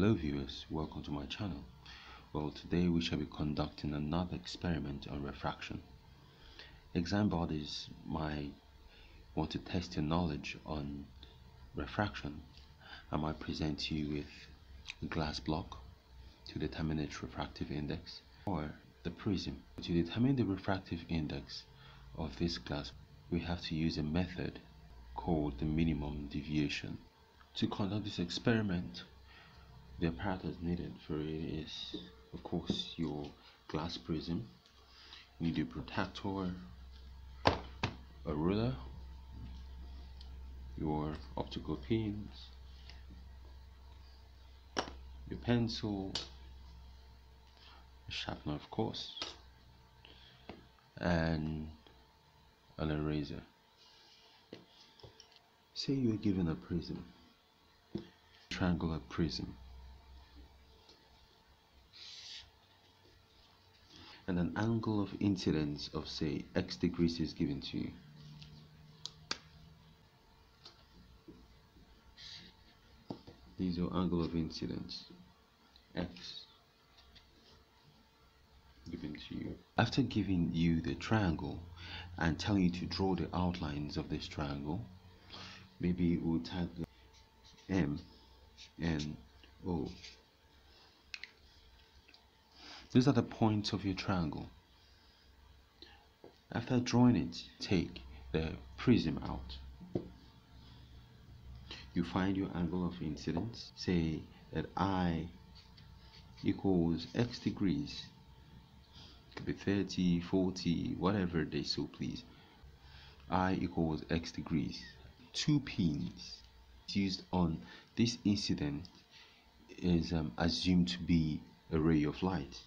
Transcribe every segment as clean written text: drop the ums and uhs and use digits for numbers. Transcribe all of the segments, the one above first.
Hello viewers, welcome to my channel. Well, today we shall be conducting another experiment on refraction. Exam bodies might want to test your knowledge on refraction. I might present you with a glass block to determine its refractive index, or the prism. To determine the refractive index of this glass, we have to use a method called the minimum deviation. To conduct this experiment, the apparatus needed for it is, of course, your glass prism. You need a protractor, a ruler, your optical pins, your pencil, a sharpener, of course, and an eraser. Say you are given a prism, triangular prism, and an angle of incidence of, say, x degrees is given to you. These are angle of incidence, x, given to you. After giving you the triangle and telling you to draw the outlines of this triangle, maybe we'll tag M, N, O. These are the points of your triangle. After drawing it, take the prism out. You find your angle of incidence. Say that I equals x degrees. It could be 30, 40, whatever they so please. I equals x degrees. Two pins used on this incident is assumed to be a ray of light.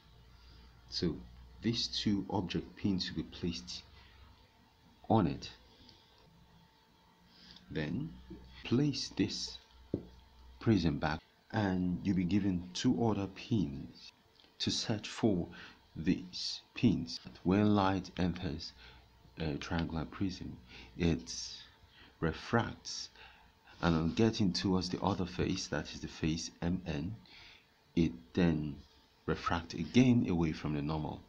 So these two object pins will be placed on it. Then place this prism back and you'll be given two other pins to search for. These pins, when light enters a triangular prism, it refracts, and on getting towards the other face, that is the face MN, it then refract again away from the normal.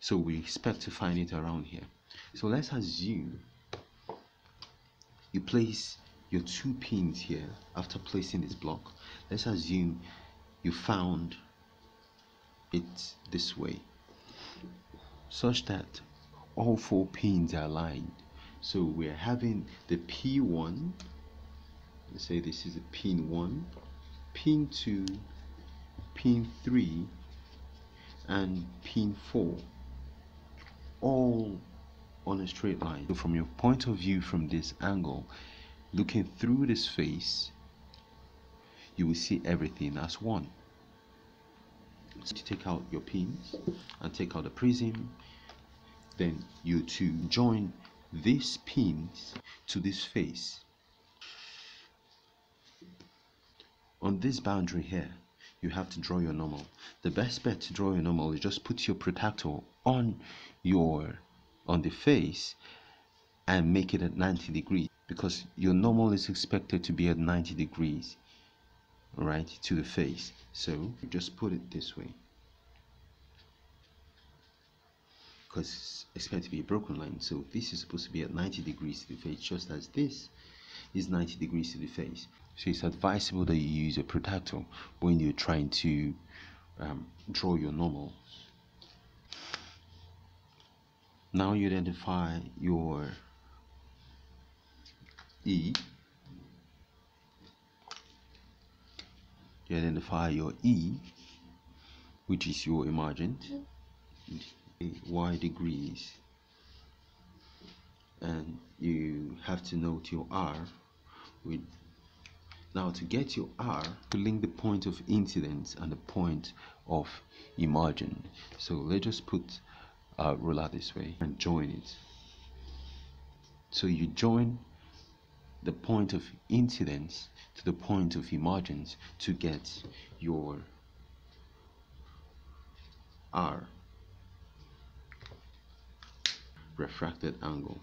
So we expect to find it around here. So let's assume you place your two pins here. After placing this block, let's assume you found it this way, such that all four pins are aligned. So we're having the P1, let's say this is a pin 1, pin 2, pin 3 and pin 4, all on a straight line. So from your point of view, from this angle, looking through this face, you will see everything as one. So you take out your pins and take out the prism, then you two join these pins to this face. On this boundary here, you have to draw your normal. The best bet to draw your normal is just put your protractor on the face and make it at 90 degrees, because your normal is expected to be at 90 degrees, right, to the face. So just put it this way, because it's expected to be a broken line. So this is supposed to be at 90 degrees to the face, just as this is 90 degrees to the face. So it's advisable that you use a protractor when you're trying to draw your normal. Now you identify your E. You identify your E, which is your emergent, Y degrees, and you have to note your R with. Now to get your R, to link the point of incidence and the point of emergent. So let's just put a ruler this way and join it. So you join the point of incidence to the point of emergence to get your R, refracted angle.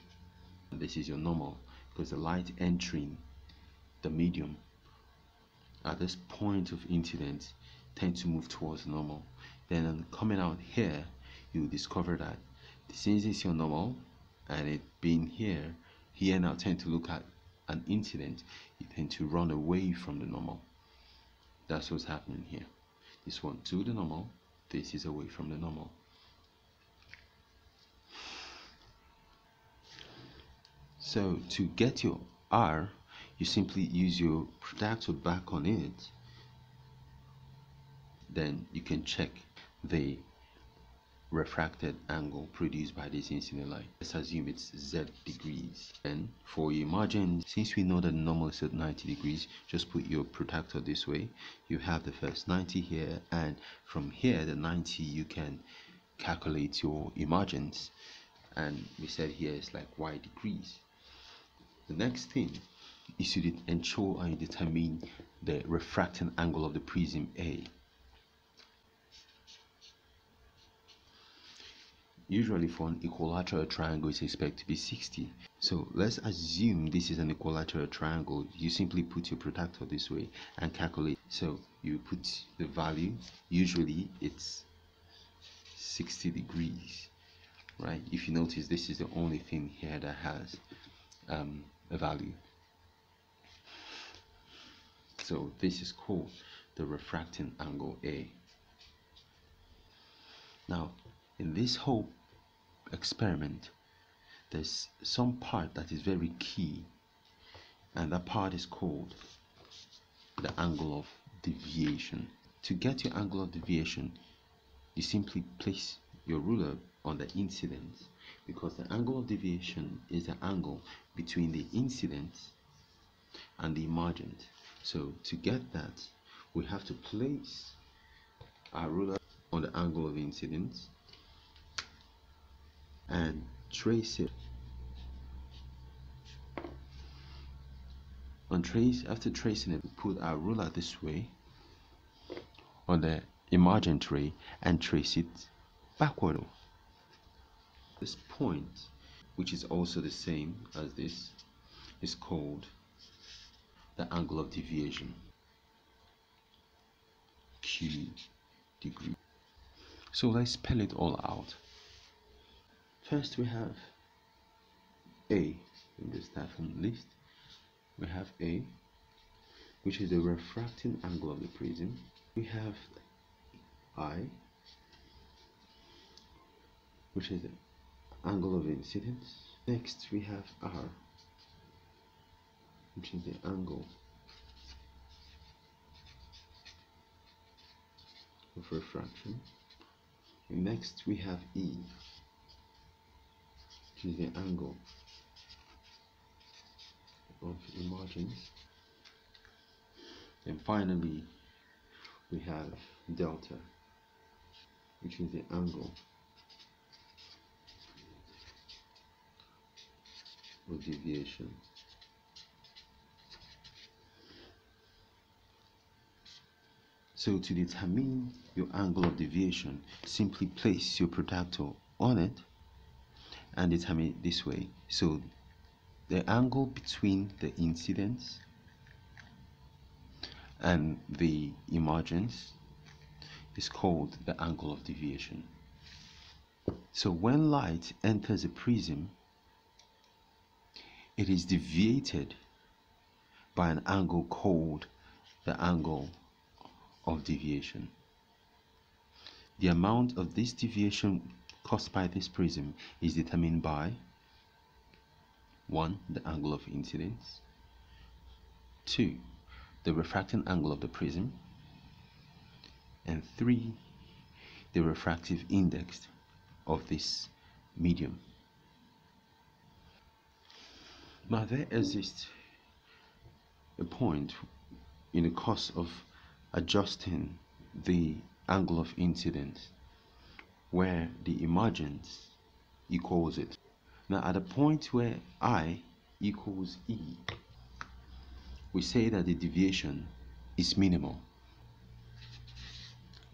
And this is your normal, because the light entering the medium at this point of incidence tend to move towards normal. Then coming out here, you discover that the since it's your normal and it being here now tend to look at an incident, you tend to run away from the normal. That's what's happening here. This one to the normal, this is away from the normal. So to get your R, you simply use your product back on it. Then you can check the refracted angle produced by this incident line. Let's assume it's Z degrees. And for your margin, since we know that normal is at 90 degrees, just put your protractor this way. You have the first 90 here, and from here, the 90, you can calculate your margins. And we said here it's like Y degrees. The next thing is to ensure and determine the refracting angle of the prism A. Usually for an equilateral triangle is expected to be 60. So let's assume this is an equilateral triangle. You simply put your protractor this way and calculate. So you put the value, usually it's 60 degrees, right? If you notice, this is the only thing here that has a value. So this is called the refracting angle A. Now, in this whole experiment, there's some part that is very key, and that part is called the angle of deviation. To get your angle of deviation, you simply place your ruler on the incidence, because the angle of deviation is the angle between the incidence and the emergent. So to get that, we have to place our ruler on the angle of incidence and trace it. On trace, after tracing it, we put our ruler this way on the emergent ray and trace it backward. This point, which is also the same as this, is called the angle of deviation, Q degree. So let's spell it all out. First, we have A. Let me start from the list. We have A, which is the refracting angle of the prism. We have I, which is the angle of incidence. Next, we have R, which is the angle of refraction. And next, we have E, which is the angle of emergence, and finally we have delta, which is the angle of deviation. So to determine your angle of deviation, simply place your protractor on it and determine it this way. So the angle between the incidence and the emergence is called the angle of deviation. So when light enters a prism, it is deviated by an angle called the angle of deviation. The amount of this deviation caused by this prism is determined by 1. The angle of incidence, 2. The refracting angle of the prism, and 3. The refractive index of this medium. Now, there exists a point in the course of adjusting the angle of incidence where the emergence equals it. Now, at the point where I equals E, we say that the deviation is minimal.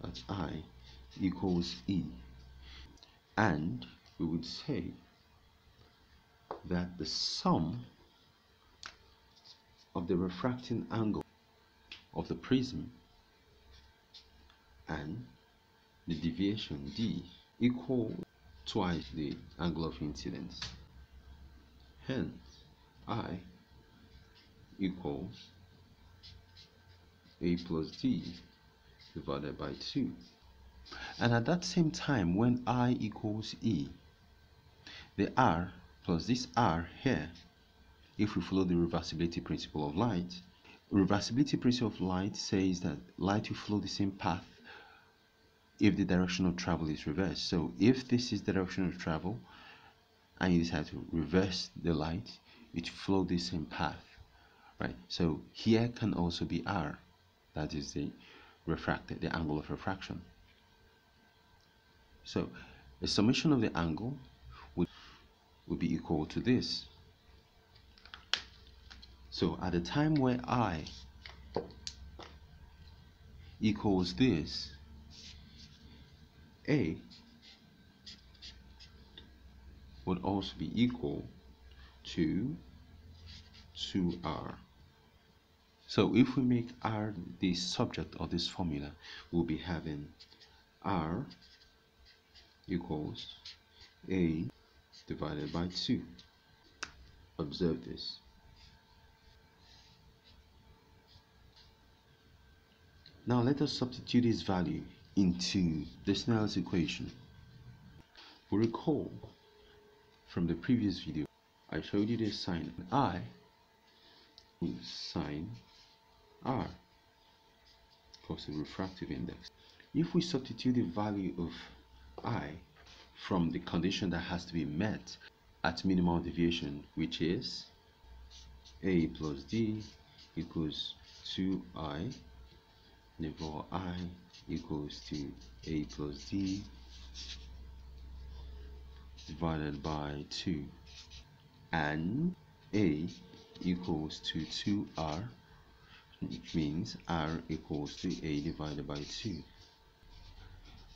At I equals E, and we would say that the sum of the refracting angle of the prism, and the deviation D equals twice the angle of incidence. Hence, I equals A plus D divided by 2. And at that same time, when I equals E, the R plus this R here, if we follow the reversibility principle of light, reversibility principle of light says that light will follow the same path if the direction of travel is reversed. So if this is the direction of travel and you decide to reverse the light, it follows the same path, right? So here can also be R, that is the refracted, the angle of refraction. So the summation of the angle would be equal to this. So at the time where I equals this, A would also be equal to 2R. So if we make R the subject of this formula, we'll be having R equals A divided by 2. Observe this. Now let us substitute this value into the Snell's equation. We recall from the previous video, I showed you this sign I with sine R plus the refractive index. If we substitute the value of I from the condition that has to be met at minimal deviation, which is A plus D equals 2I, therefore I equals to A plus D divided by 2, and A equals to 2R, which means R equals to A divided by 2.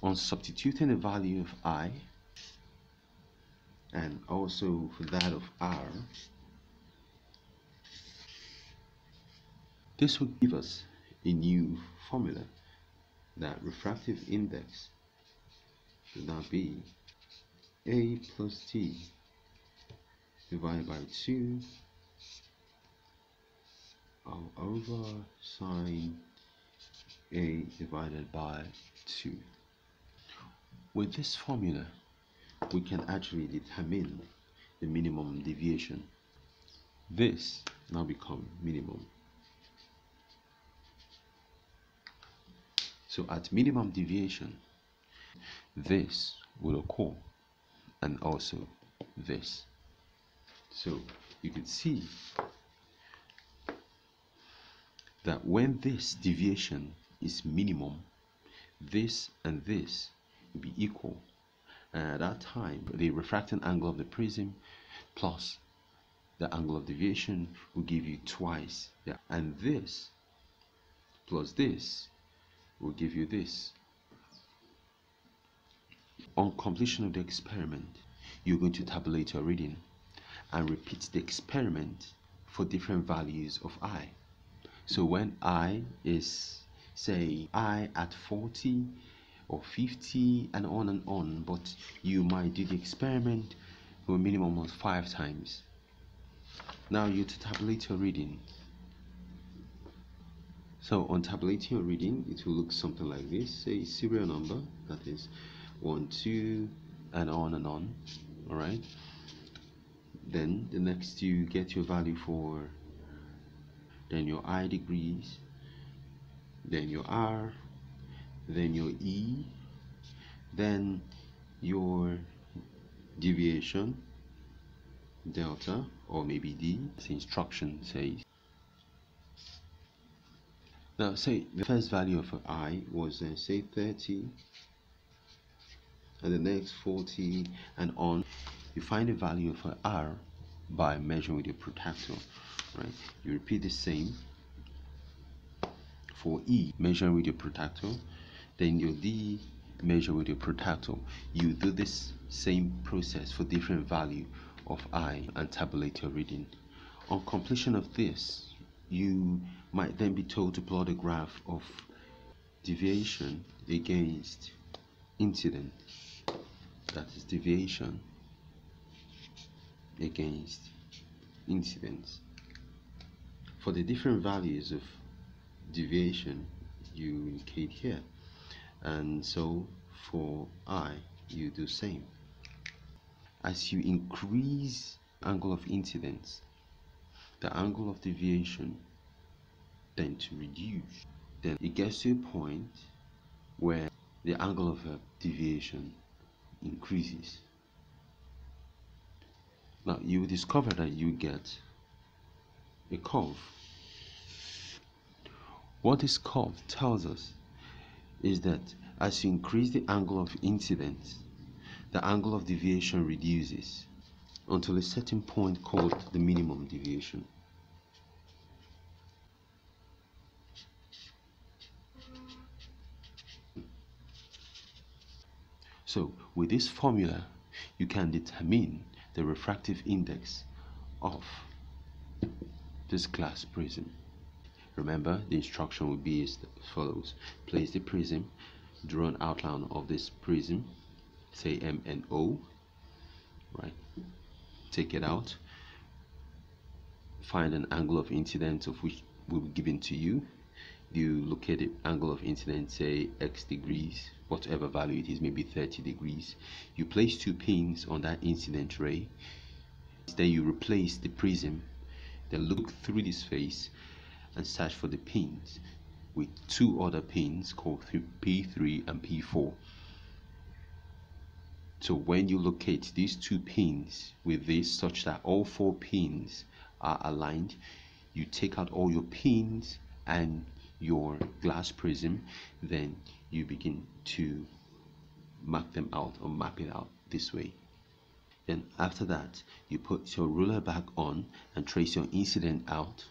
On substituting the value of I and also for that of R, this would give us a new formula that refractive index should now be A plus D divided by 2 all over sine A divided by 2. With this formula, we can actually determine the minimum deviation. This now becomes minimum. So at minimum deviation, this will occur, and also this. So you can see that when this deviation is minimum, this and this be equal, and at that time the refracting angle of the prism plus the angle of deviation will give you twice that, and this plus this will give you this. On completion of the experiment, you're going to tabulate your reading and repeat the experiment for different values of I. So when I is, say, I at 40 or 50 and on, but you might do the experiment for a minimum of 5 times. Now you to tabulate your reading. So on tabulating your reading, it will look something like this. Say serial number, that is 1, 2 and on, alright? Then the next you get your value for, then your I degrees, then your R, then your E, then your deviation delta, or maybe D, as the instruction says. Now say the first value of I was say 30, and the next 40 and on. You find the value of R by measuring with your protractor, right? You repeat the same for E, measuring with your protractor. Then your D, measure with your protractor. You do this same process for different value of I and tabulate your reading. On completion of this, you might then be told to plot a graph of deviation against incident, that is deviation against incidence. For the different values of deviation you indicate here, and so for I you do same. As you increase angle of incidence, the angle of deviation tend to reduce. Then it gets to a point where the angle of deviation increases. Now you will discover that you get a curve. What this curve tells us is that as you increase the angle of incidence, the angle of deviation reduces until a certain point called the minimum deviation. So with this formula you can determine the refractive index of this glass prism. Remember, the instruction will be as follows: place the prism, draw an outline of this prism, say M and O, right? Take it out, find an angle of incidence of which will be given to you. You look at the angle of incidence, say X degrees, whatever value it is, maybe 30 degrees. You place two pins on that incident ray, then you replace the prism, then look through this face and search for the pins with two other pins called P3 and P4. So when you locate these two pins with this, such that all four pins are aligned, you take out all your pins and your glass prism, then you begin to mark them out or map it out this way. Then after that you put your ruler back on and trace your incident out,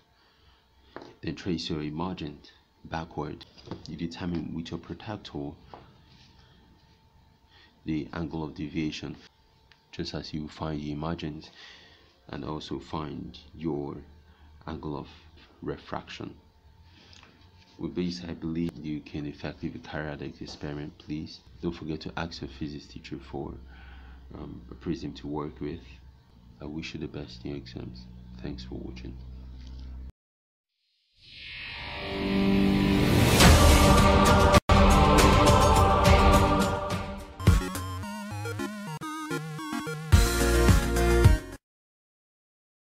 then trace your emergent backward. You determine with your protractor the angle of deviation, just as you find the emergent and also find your angle of refraction. With this, I believe you can effectively carry out the experiment. Please don't forget to ask your physics teacher for a prism to work with. I wish you the best in your exams. Thanks for watching.